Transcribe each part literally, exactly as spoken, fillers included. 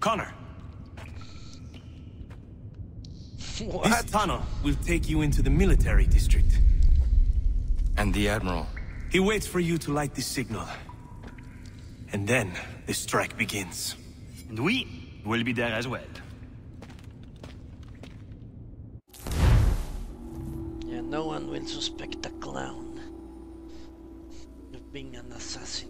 Connor! What? This tunnel will take you into the military district. And the Admiral? He waits for you to light the signal. And then, the strike begins. And we will be there as well. Yeah, no one will suspect a clown of being an assassin.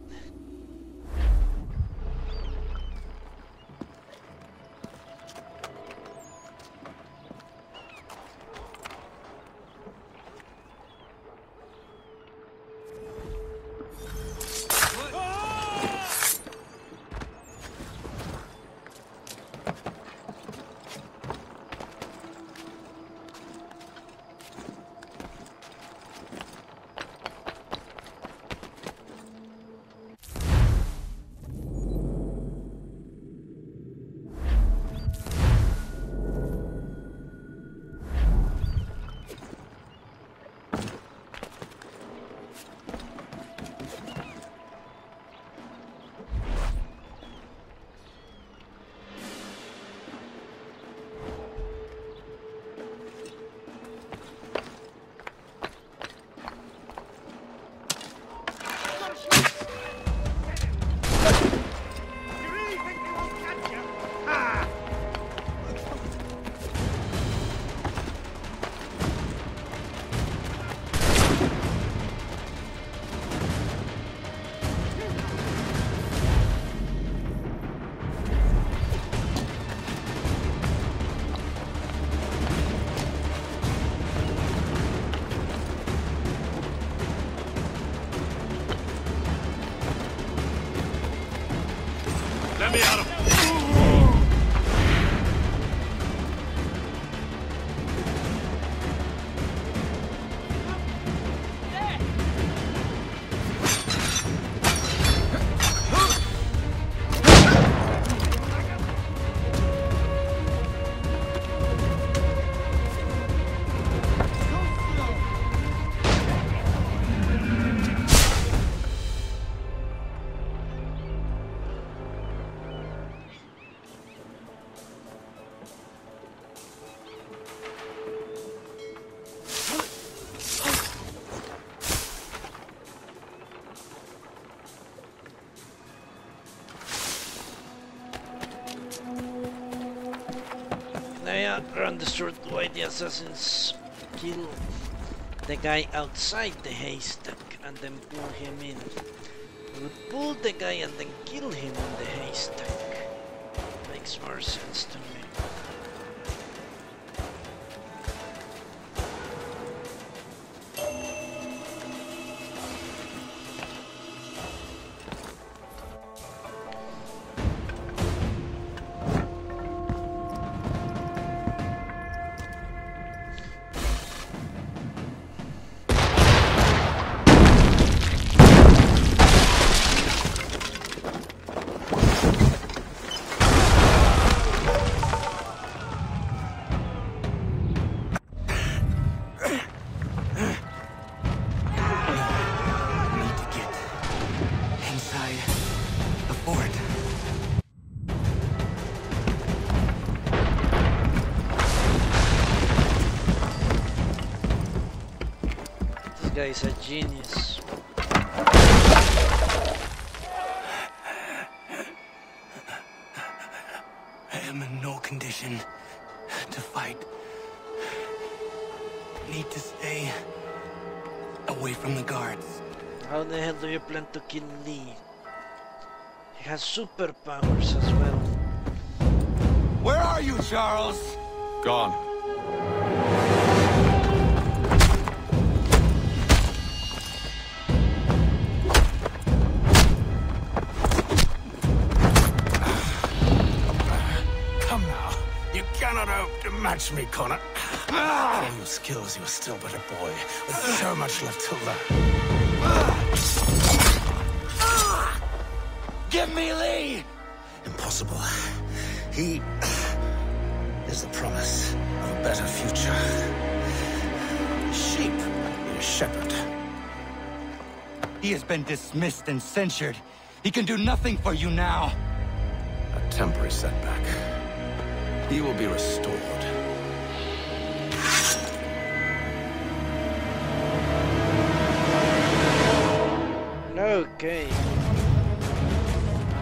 Run the short way the assassins kill the guy outside the haystack and then pull him in. We'll pull the guy and then kill him in the haystack. Makes more sense to me. He's a genius. How the hell do you plan to kill Lee? He has superpowers as well. Where are you, Charles? Gone. match me, Connor. In your skills, you were still but a boy, with so much left to learn. Give me Lee! Impossible. He is the promise of a better future. A sheep might be a shepherd. He has been dismissed and censured. He can do nothing for you now. A temporary setback. He will be restored. Okay.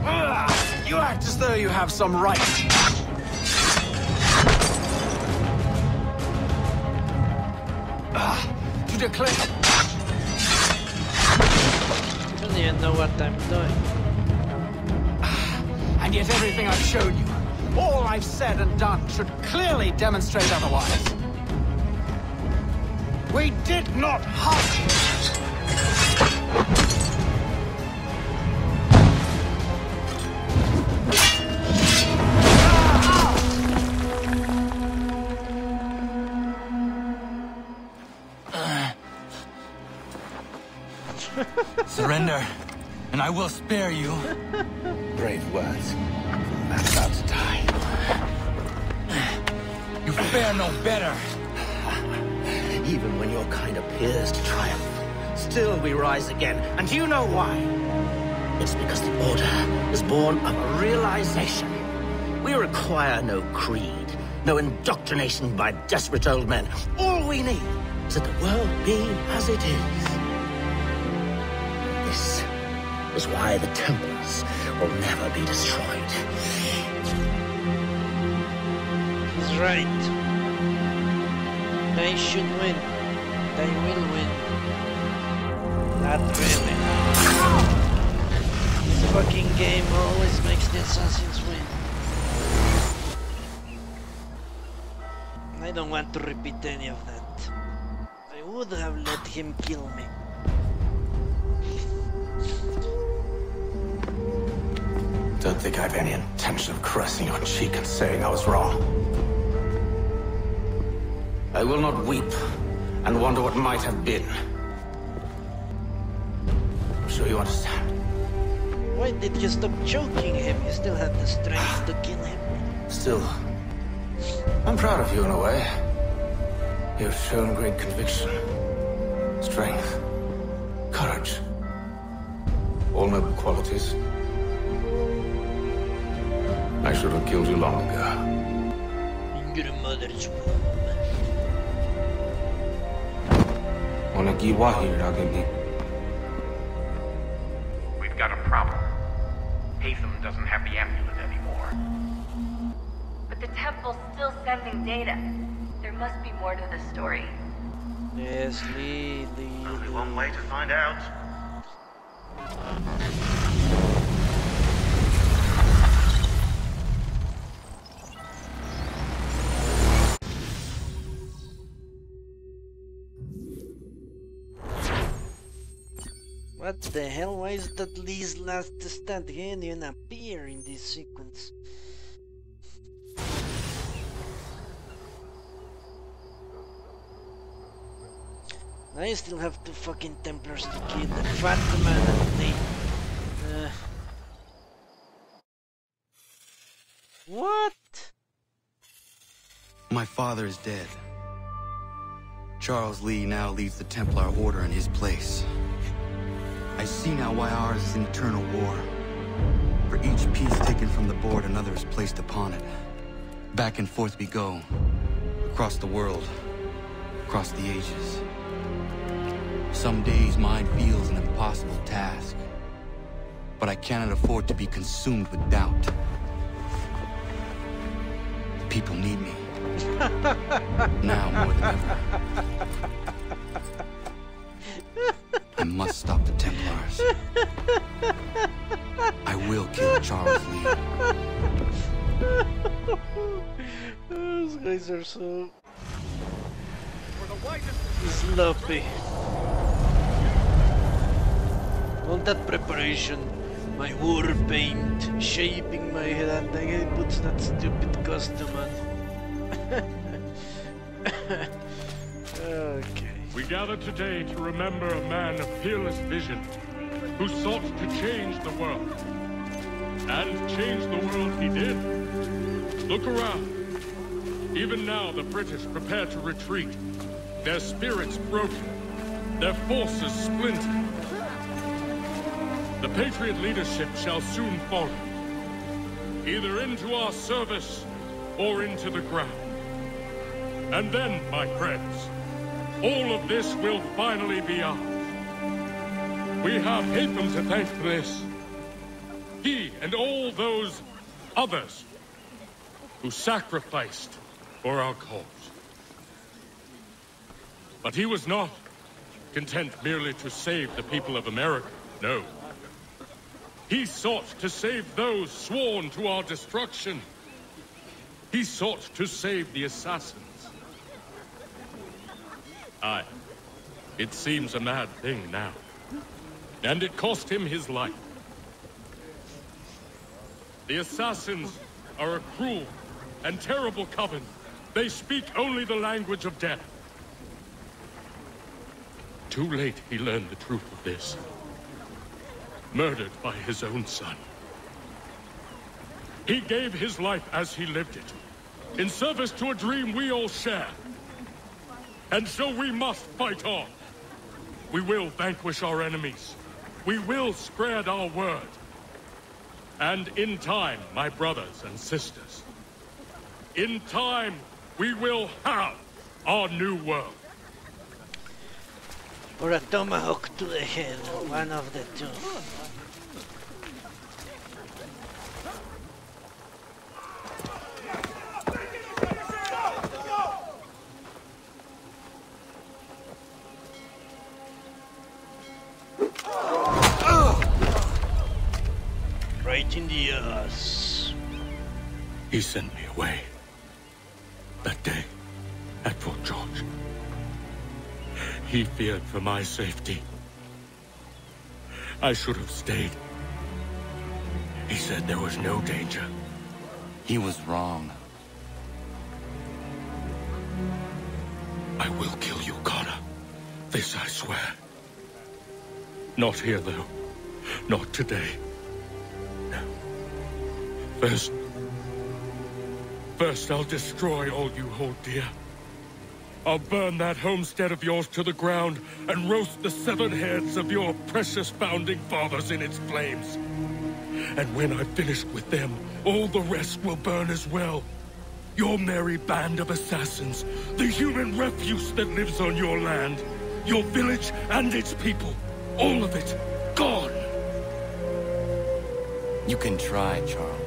Uh, you act as though you have some right. Uh, to declare. I don't even know what I'm doing. Uh, and yet everything I've shown you, all I've said and done, should clearly demonstrate otherwise. We did not hunt. Surrender, and I will spare you. Brave words. I'm about to die. You fare no better. Even when your kind appears to triumph, still we rise again, and you know why. It's because the Order is born of a realization. We require no creed, no indoctrination by desperate old men. All we need is that the world be as it is. This is why the temples will never be destroyed. He's right. They should win. They will win. Not really. This fucking game always makes the assassins win. I don't want to repeat any of that. I would have let him kill me. I don't think I have any intention of caressing your cheek and saying I was wrong. I will not weep and wonder what might have been. I'm sure you understand. Why did you stop choking him? You still had the strength to kill him. Still, I'm proud of you in a way. You have shown great conviction, strength, courage, all noble qualities. I should have killed you long ago. In your mother's womb. We've got a problem. Haytham doesn't have the amulet anymore. But the temple's still sending data. There must be more to the story. Yes, Lee, Lee. Only one way to find out. What the hell? Why is that Lee's last stand? He didn't even appear in this sequence. I still have two fucking Templars to kill, the Fat Man and Lee. Uh, what? My father is dead. Charles Lee now leads the Templar Order in his place. I see now why ours is an eternal war. For each piece taken from the board, another is placed upon it. Back and forth we go. Across the world. Across the ages. Some days mine feels an impossible task. But I cannot afford to be consumed with doubt. The people need me. Now more than ever. I must stop the Templars. I will kill Charles Lee. Those guys are so sloppy. On that preparation, my war paint shaping my head, and I put that stupid costume on. Okay. We gather today to remember a man of fearless vision who sought to change the world. And change the world he did. Look around. Even now the British prepare to retreat. Their spirits broken. Their forces splintered. The Patriot leadership shall soon follow. Either into our service or into the ground. And then, my friends, all of this will finally be ours. We have Haytham to thank for this. He and all those others who sacrificed for our cause. But he was not content merely to save the people of America, no. He sought to save those sworn to our destruction. He sought to save the assassins. Aye, it seems a mad thing now. And it cost him his life. The assassins are a cruel and terrible coven. They speak only the language of death. Too late he learned the truth of this. Murdered by his own son. He gave his life as he lived it, in service to a dream we all share. And so we must fight on. We will vanquish our enemies. We will spread our word. And in time, my brothers and sisters, in time, we will have our new world. Or a tomahawk to the head, one of the two. Right in the ass. He sent me away. That day, at Fort George. He feared for my safety. I should have stayed. He said there was no danger. He was wrong. I will kill you, Connor. This I swear. Not here, though. Not today. First, first I'll destroy all you hold dear. I'll burn that homestead of yours to the ground and roast the severed heads of your precious founding fathers in its flames. And when I've finished with them, all the rest will burn as well. Your merry band of assassins, the human refuse that lives on your land, your village and its people, all of it gone. You can try, Charles.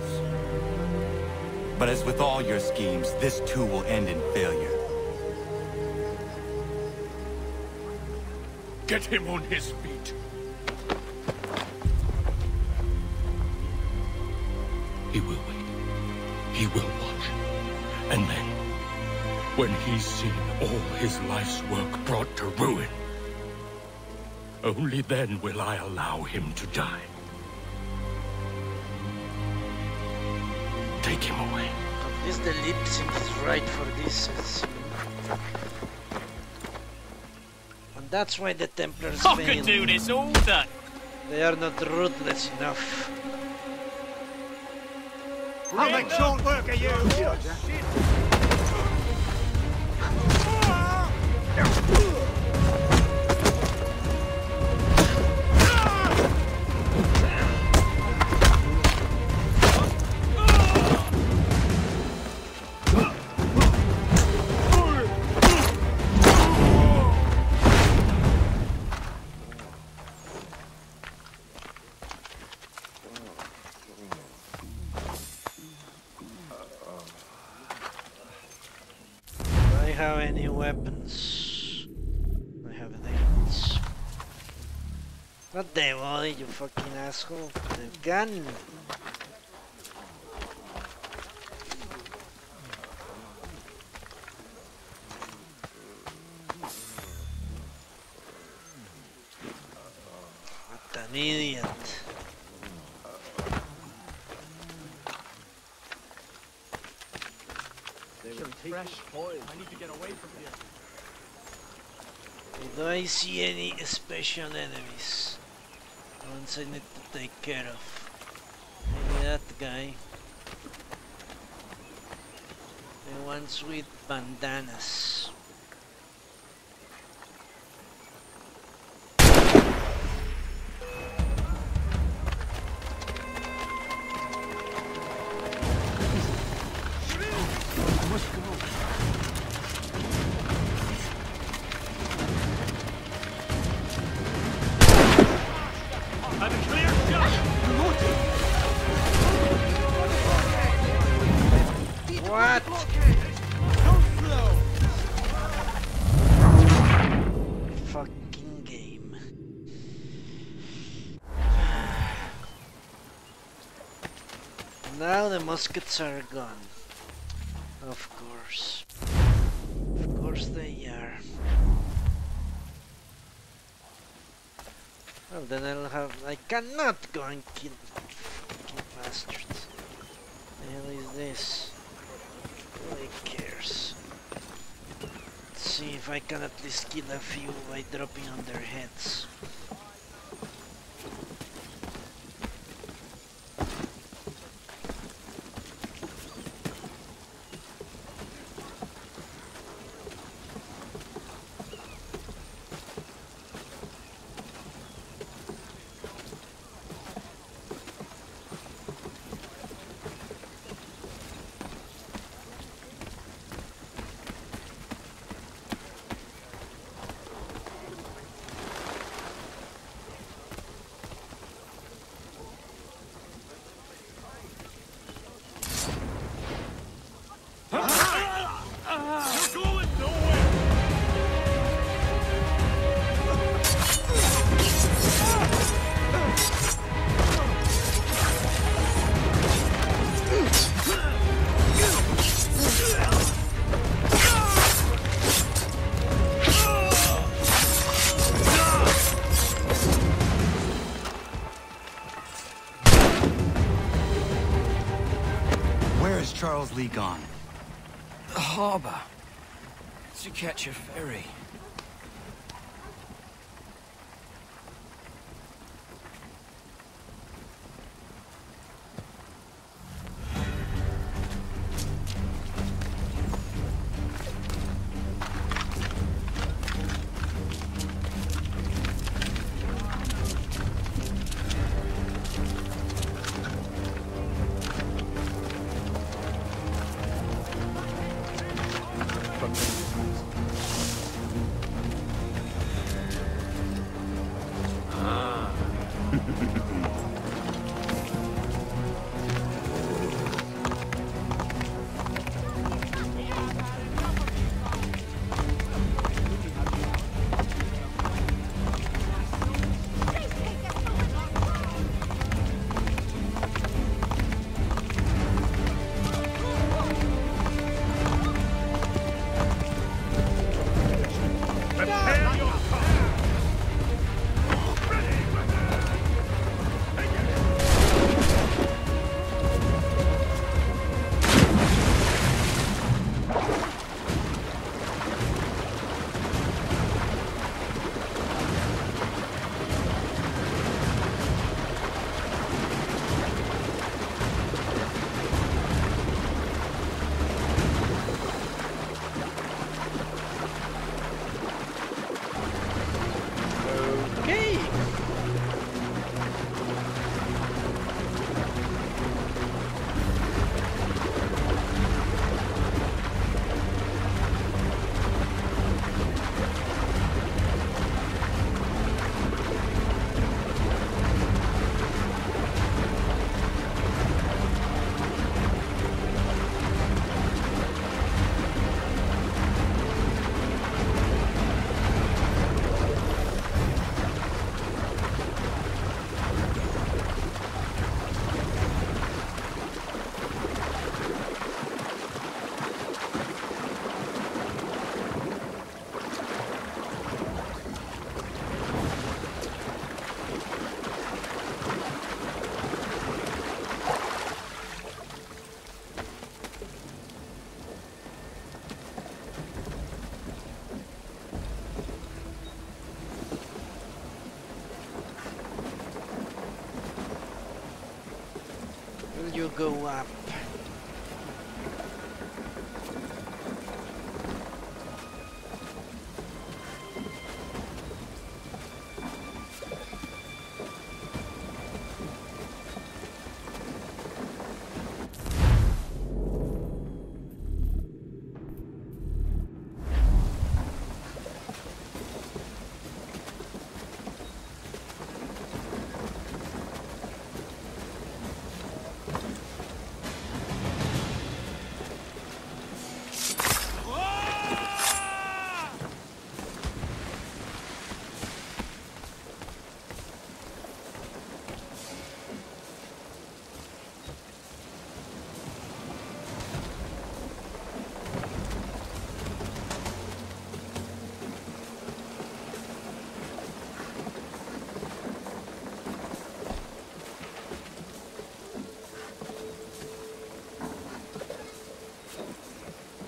But as with all your schemes, this too will end in failure. Get him on his feet. He will wait. He will watch. And then, when he's seen all his life's work brought to ruin, only then will I allow him to die. Take him away. At least the lip seems right for this. And that's why the Templars fail. I could do this all day. They are not ruthless enough. I'll make short work of you. Oh, shit. Not the volley, you fucking asshole. The gun. What an idiot. fresh oil. I need to get away from here. But do I see any special enemies? Ones I need to take care of. Maybe that guy. The ones with bandanas. Muskets are gone. Of course. Of course they are. Well, then I'll have... I cannot go and kill... Fucking bastards. The hell is this? Who cares? Let's see if I can at least kill a few by dropping on their heads. Charles Lee gone. The harbor. To catch a ferry. you go up.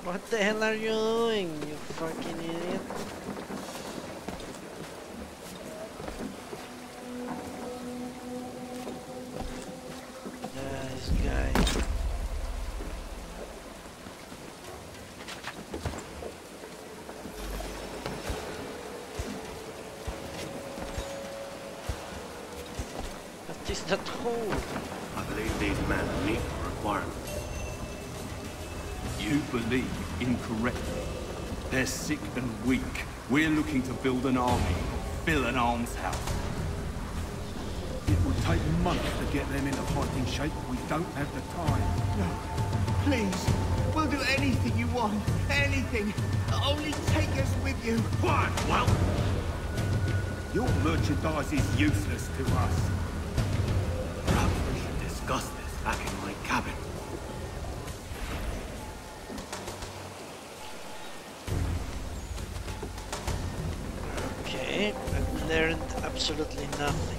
What the hell are you doing, you fucking idiot? And weak. We're looking to build an army, fill an almshouse. It will take months to get them into fighting shape. We don't have the time. No, please. We'll do anything you want. Anything. Only take us with you. Why? Well, your merchandise is useless to us. Perhaps we should discuss this back in my cabin. I've learned absolutely nothing.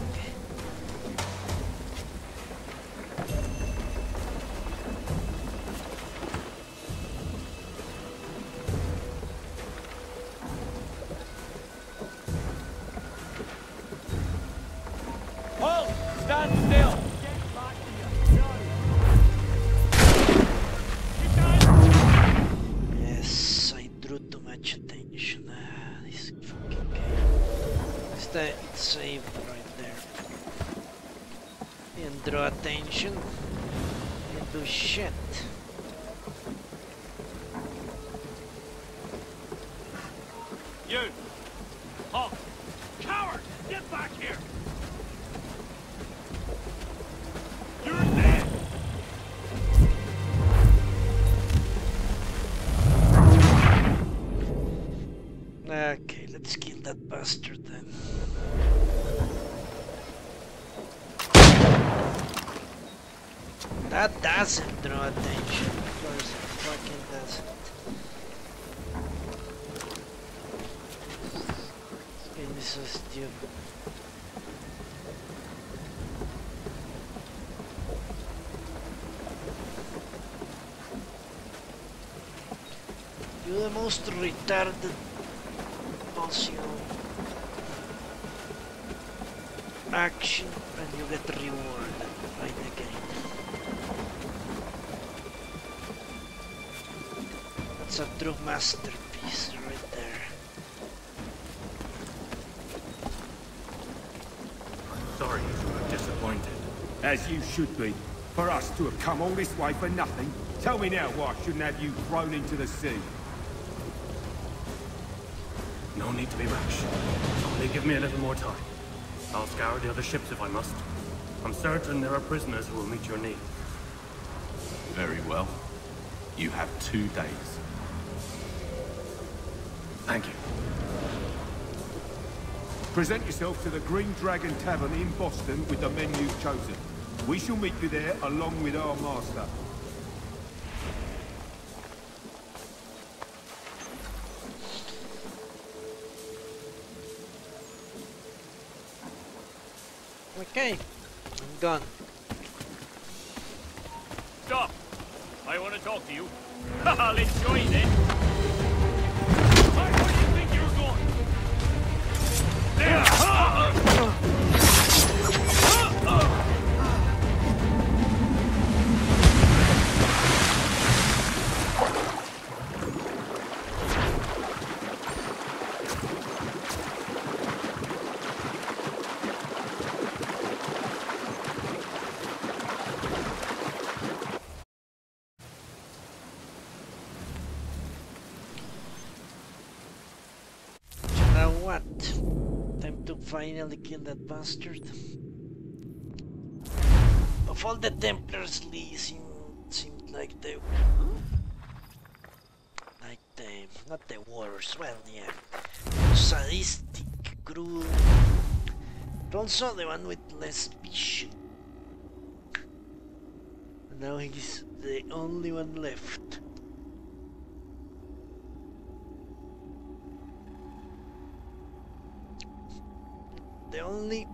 Doesn't draw attention, of course it fucking doesn't. It's gonna be so stupid. You're the most retarded possible action and you get rewarded by the game. It's a true masterpiece right there. I'm sorry if you were disappointed. As you should be. For us to have come all this way for nothing. Tell me now why I shouldn't have you thrown into the sea. No need to be rash. Only give me a little more time. I'll scour the other ships if I must. I'm certain there are prisoners who will meet your needs. Very well. You have two days. Thank you. Present yourself to the Green Dragon Tavern in Boston with the men you've chosen. We shall meet you there along with our master. Okay, I'm gone. Stop! I want to talk to you. Haha, let's join then. Oh! finally killed that bastard. Of all the Templars, Lee seemed, seemed like the... Like the... not the worst, well, yeah. Sadistic, cruel... But also the one with less vision. And now he's the only one left. The only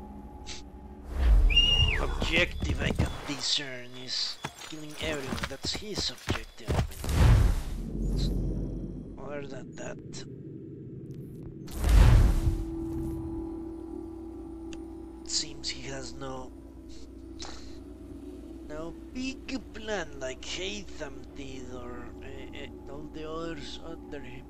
objective I can discern is killing everyone. That's his objective. Other than that, it seems he has no no big plan like Haytham did or uh, uh, all the others under him.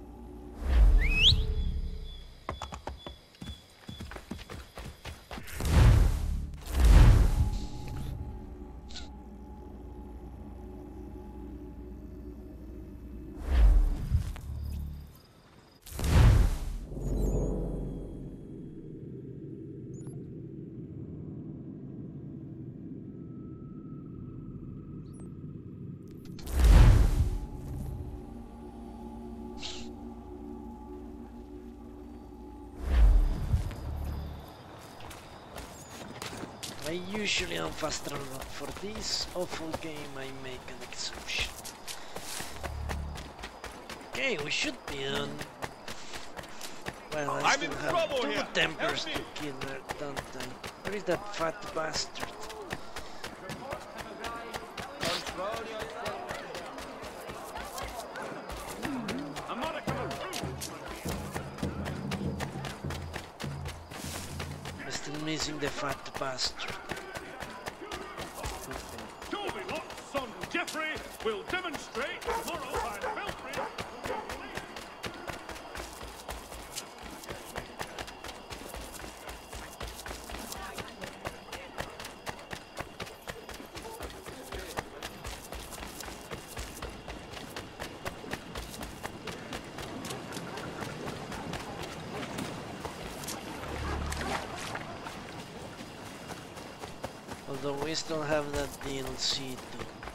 I usually am fast travel, but for this awful game I make an exception. Okay, we should be on... Well, I still have two Templars to kill, don't I? Where is that fat bastard? I'm still missing the fat bastard. We'll demonstrate tomorrow by Belfry. Although we still have that D L C to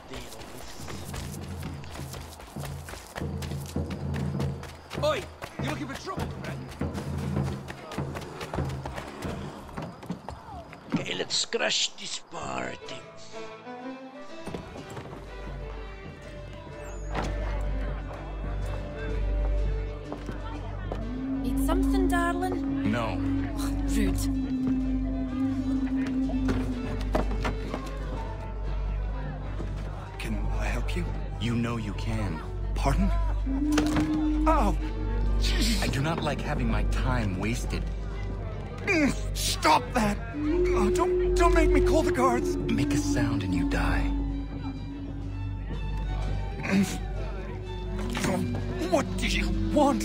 deal with. Oi! You're looking for trouble, man! Okay, let's crush this party. Need something, darling? No. Rude. Can I help you? You know you can. Pardon? Oh! I do not like having my time wasted. Stop that! Oh, don't, don't make me call the guards! Make a sound and you die. What do you want?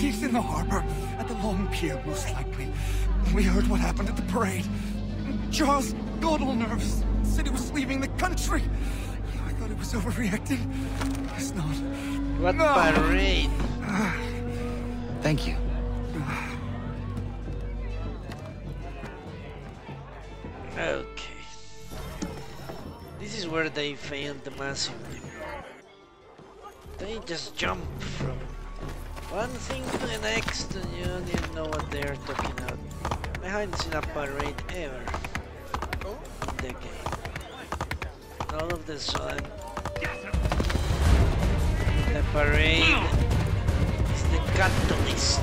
He's in the harbor, at the long pier, most likely. We heard what happened at the parade. Charles got all nervous, said he was leaving the country. I thought he was overreacting. It's not. What no. Parade! Thank you. Okay. This is where they failed massively. They just jump from one thing to the next and you don't even know what they're talking about. I haven't seen a parade ever in the game. And all of the sudden, the parade is the catalyst.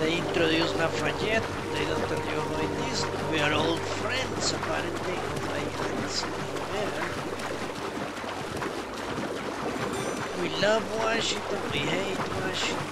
They introduced a fayette, they don't tell you who it is. We are old friends, apparently, I haven't seen him there. We love Washington, we hate Washington.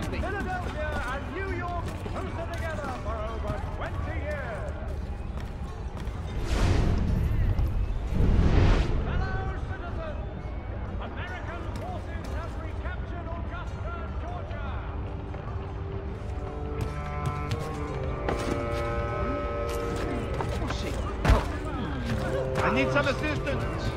Thursday. Philadelphia and New York closer together for over twenty years. Fellow citizens, American forces have recaptured Augusta, Georgia. I need some assistance.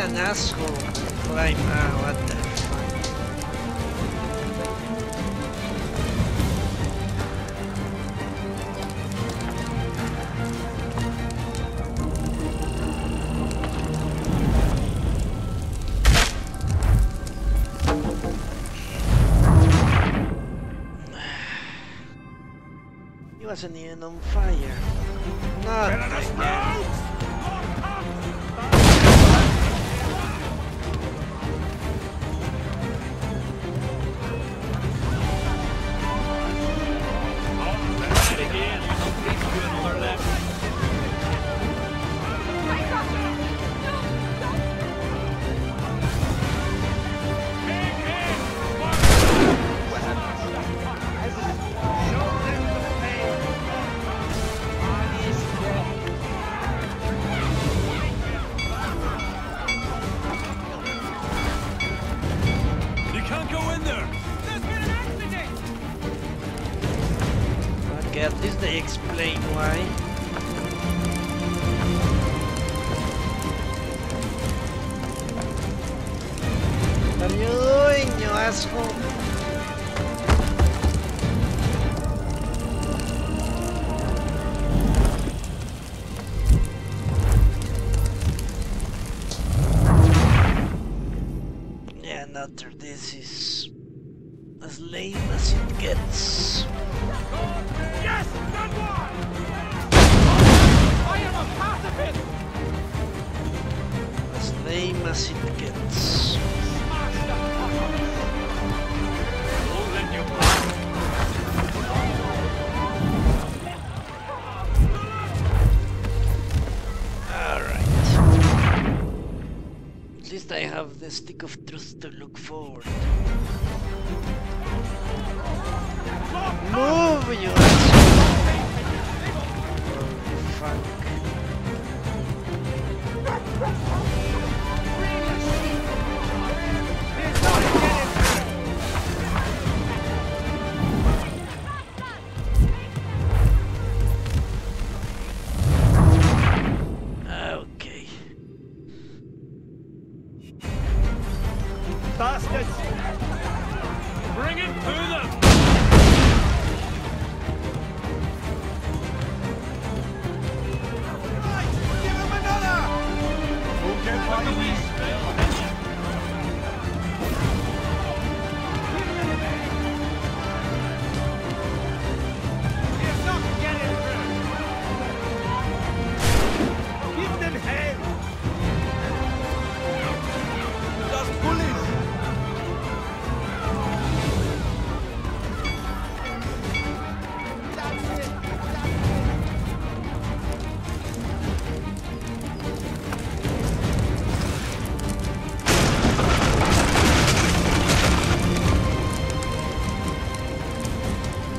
An asshole right now, what the fuck. He wasn't even on fire. Not the stick of truth to look forward. Move you! Holy fuck.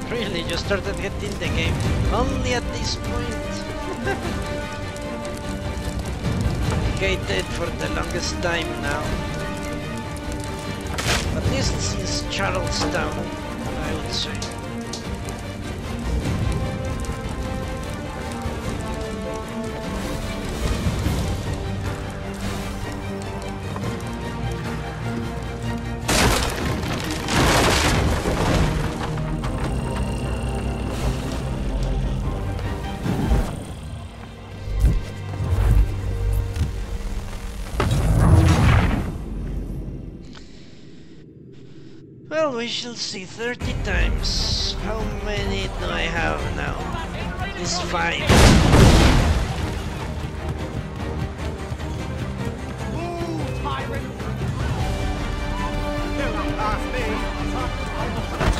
Really, you started getting the game only at this point. Gated for the longest time now. At least since Charlestown, I would say. We shall see. Thirty times. How many do I have now? It's five. Ooh, tyrant! They'll not pass me. Holy fuck! Holy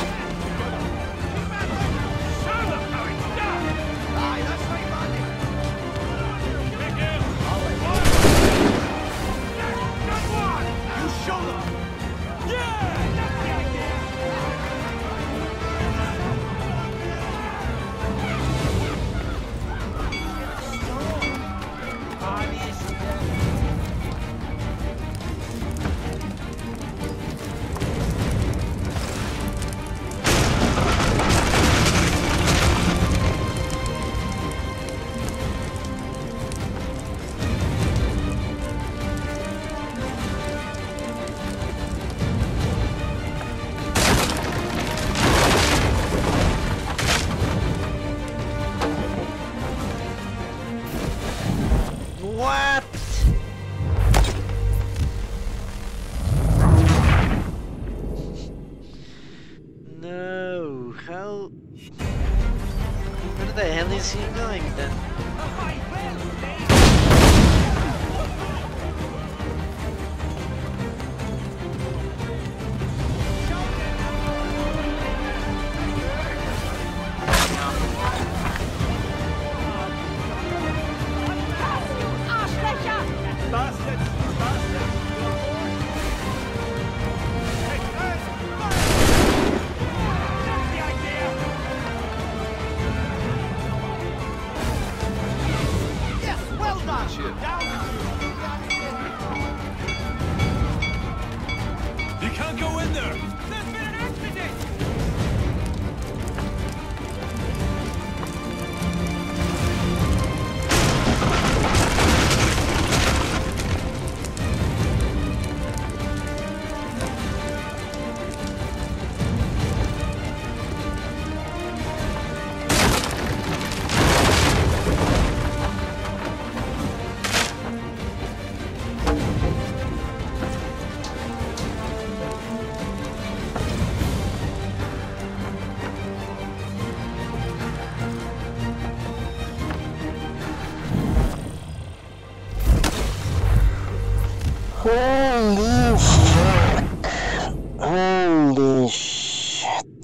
shit!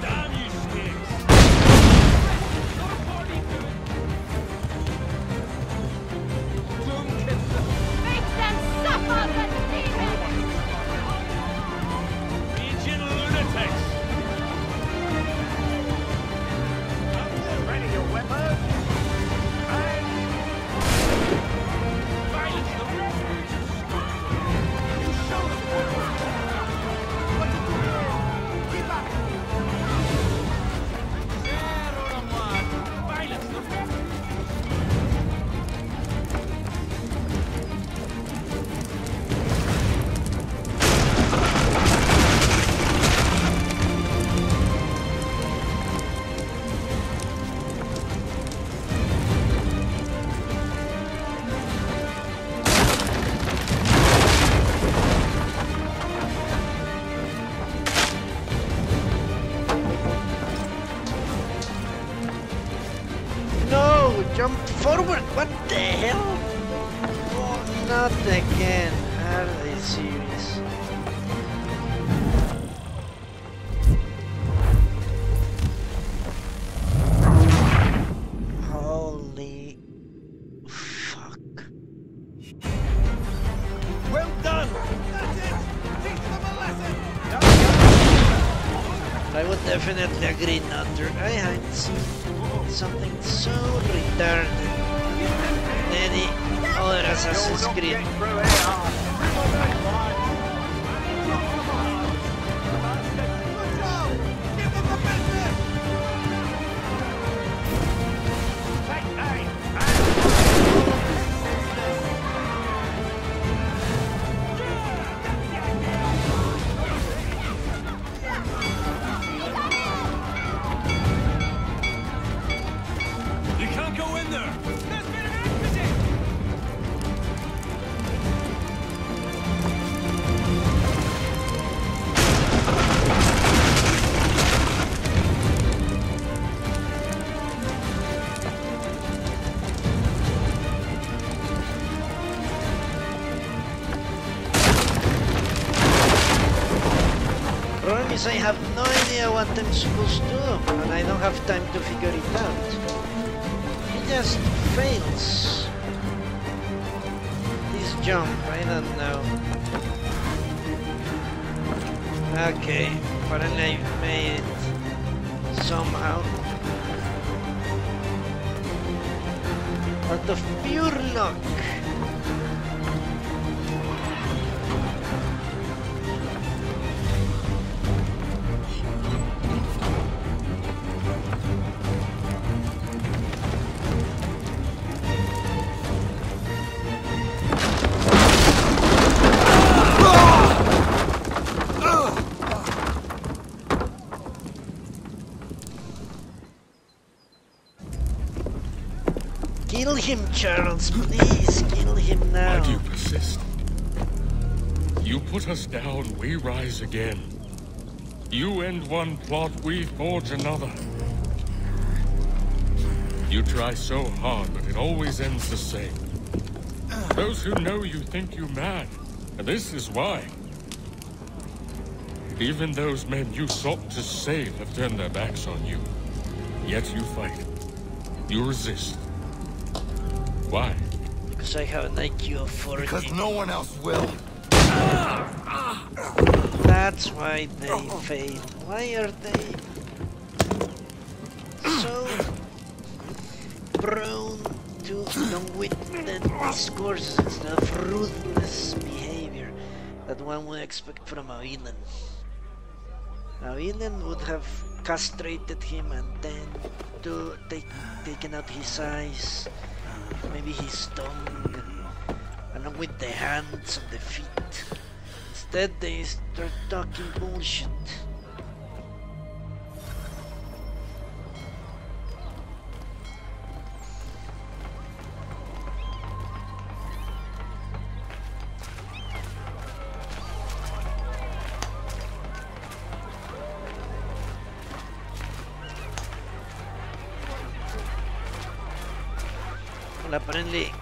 Damn you sticks! Make them suffer the demon! Legion lunatics! Ready your weapon? Thank you. Come forward! What the hell? Oh, not again. Are they serious? Holy fuck. Well done! That's it! Teach them a lesson! I would definitely agree not to. I haven't seen something so retarded in any other Assassin's Creed. I have no idea what I'm supposed to do, and I don't have time to figure it out. It just fails. This jump, I don't know. Okay, apparently I've made it somehow. Out of pure luck. Kill him, Charles, please kill him now. Why do you persist? You put us down, we rise again. You end one plot, we forge another. You try so hard, but it always ends the same. Those who know you think you mad, and this is why. Even those men you sought to save have turned their backs on you. Yet you fight. You resist. Why? Because I have an I Q of forty. Because no one else will. That's why they fail. Why are they so prone to long-winded discourses instead of ruthless behavior that one would expect from a villain? A villain would have castrated him and then to take, taken out his eyes. Maybe his tongue, along with the hands and the feet. Instead, they start talking bullshit. Apparently,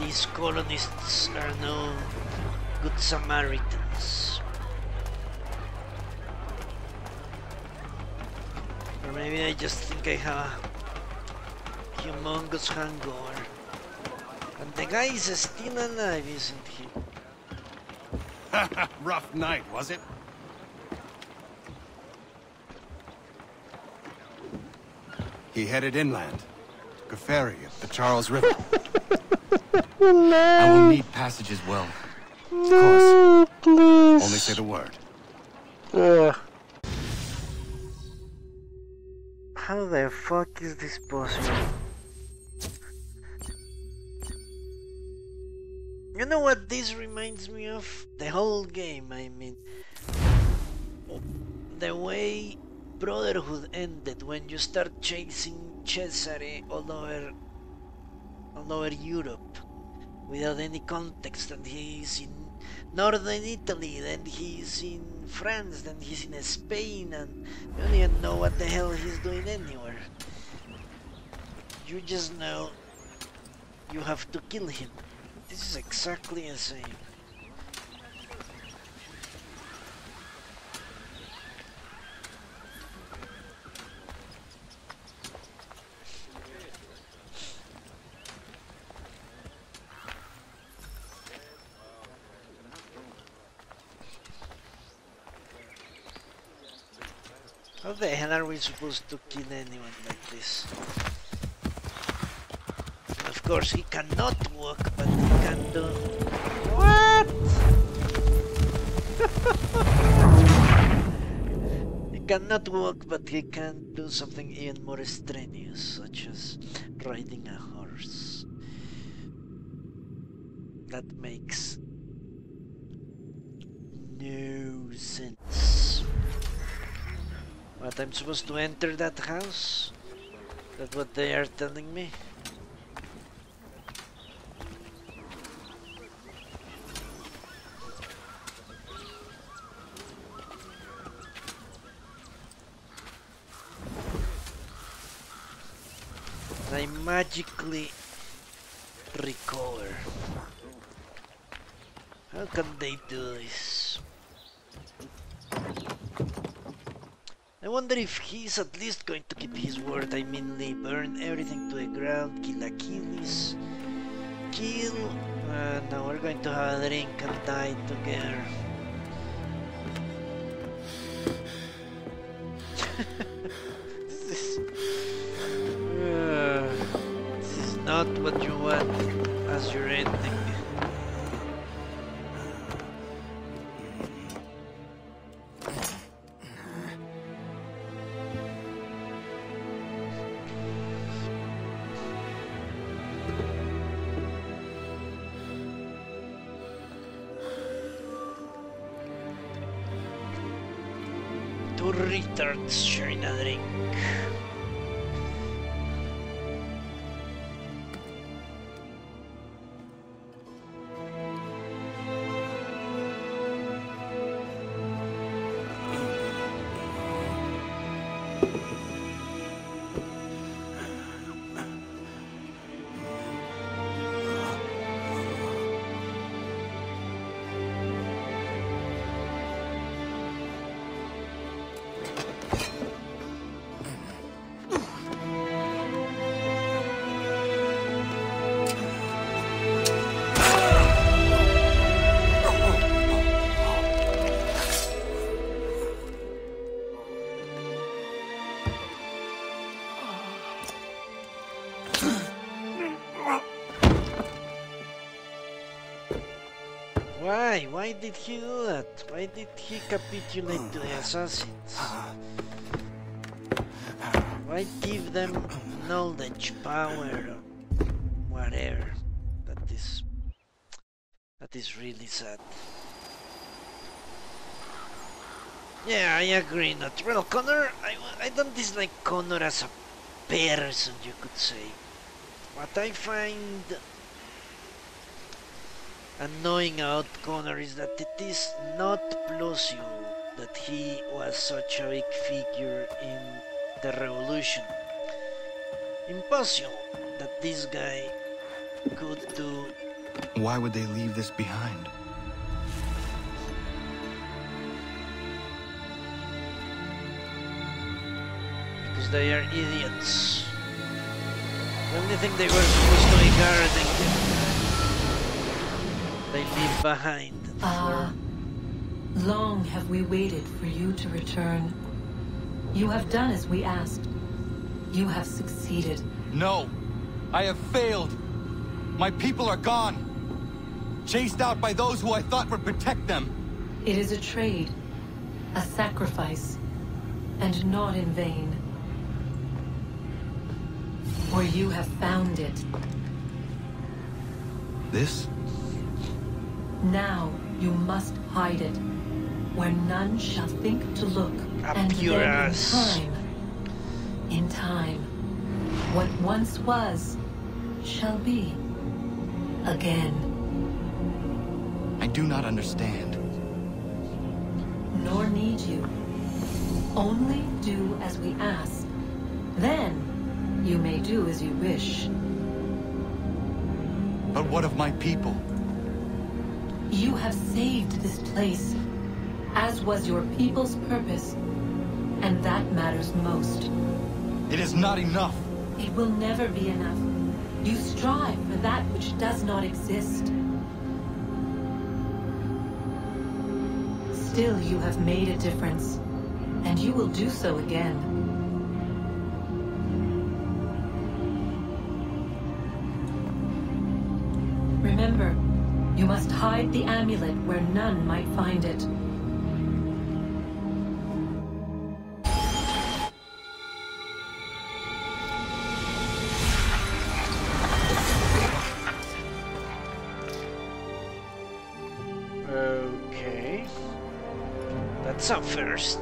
these colonists are no good Samaritans. Or maybe I just think I have a humongous hangover. And the guy is still alive, isn't he? Haha, rough night, was it? He headed inland. A ferry up the Charles River. No. I will need passage as well. Of course. No, only say the word. Yeah. How the fuck is this possible? You know what this reminds me of? The whole game, I mean. The way Brotherhood ended when you start chasing Cesare all over, all over Europe, without any context, and he's in northern Italy, then he's in France, then he's in Spain, and you don't even know what the hell he's doing anywhere. You just know you have to kill him. This is exactly insane. How the hell are we supposed to kill anyone like this? Of course he cannot walk, but he can do... What? He cannot walk, but he can do something even more strenuous, such as riding a horse. That makes no sense. What, I'm supposed to enter that house? That's what they are telling me? I magically recover. How can they do this? I wonder if he's at least going to keep his word. I mean, they burn everything to the ground, kill Achilles, kill... Uh, now we're going to have a drink and die together. This is... Uh, this is not what you want as your ending. Retards sharing a drink. Why? Why did he do that? Why did he capitulate to the assassins? Why give them knowledge, power, or whatever? That is... That is really sad. Yeah, I agree not. Well, Connor, I, I don't dislike Connor as a person, you could say. What I find... annoying about Connor is that it is not plausible that he was such a big figure in the revolution. Impossible that this guy could do... Why would they leave this behind? Because they are idiots. The only thing they were supposed to be guarding they leave behind. Ah, long have we waited for you to return. You have done as we asked. You have succeeded. No, I have failed. My people are gone. Chased out by those who I thought would protect them. It is a trade, a sacrifice, and not in vain. For you have found it. This? Now you must hide it, where none shall think to look. Up and your then ass. in time, in time, what once was, shall be, again. I do not understand. Nor need you. Only do as we ask. Then You may do as you wish. But what of my people? You have saved this place, as was your people's purpose, and that matters most. It is not enough. It will never be enough. You strive for that which does not exist. Still, you have made a difference, and you will do so again. Remember, you must hide the amulet where none might find it. So first.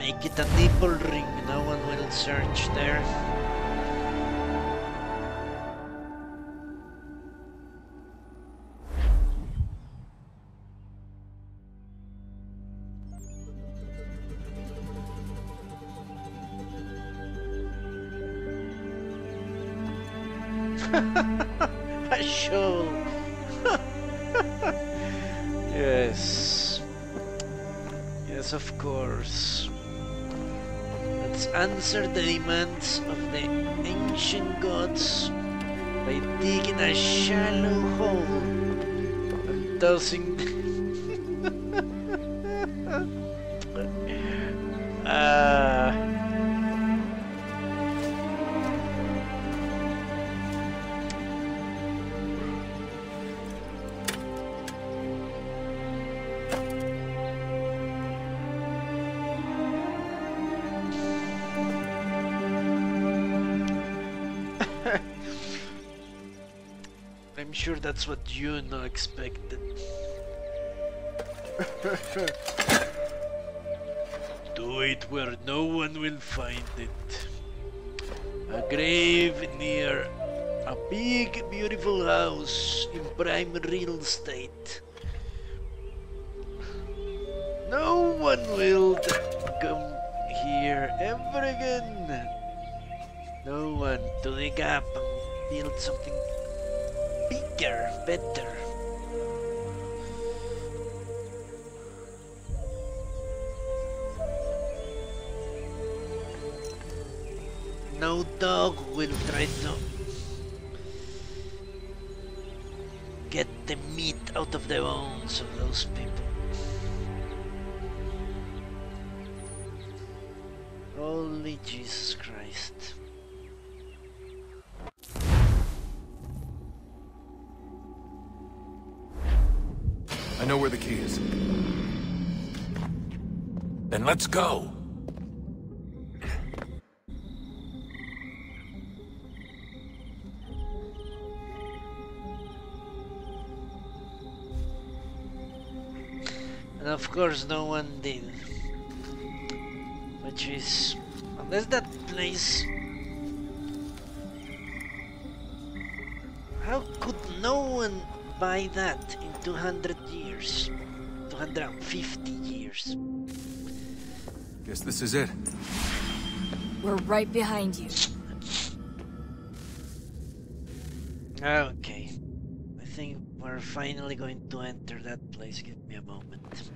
Make it a nipple ring, no one will search there. Yes. Yes, of course. Let's answer the demands of the ancient gods by digging a shallow hole and tossing uh. Sure, that's what you no expected. Do it where no one will find it. A grave near a big, beautiful house in prime real estate. No one will come here ever again. No one to the gap and build something bigger, better. No dog will try to get the meat out of the bones of those people. Holy Jesus Christ. I know where the key is. Then let's go! And of course no one did. Which is... unless that place... How could no one buy that in two hundred years? two hundred fifty years. Guess this is it. We're right behind you. Okay. I think we're finally going to enter that place. Give me a moment.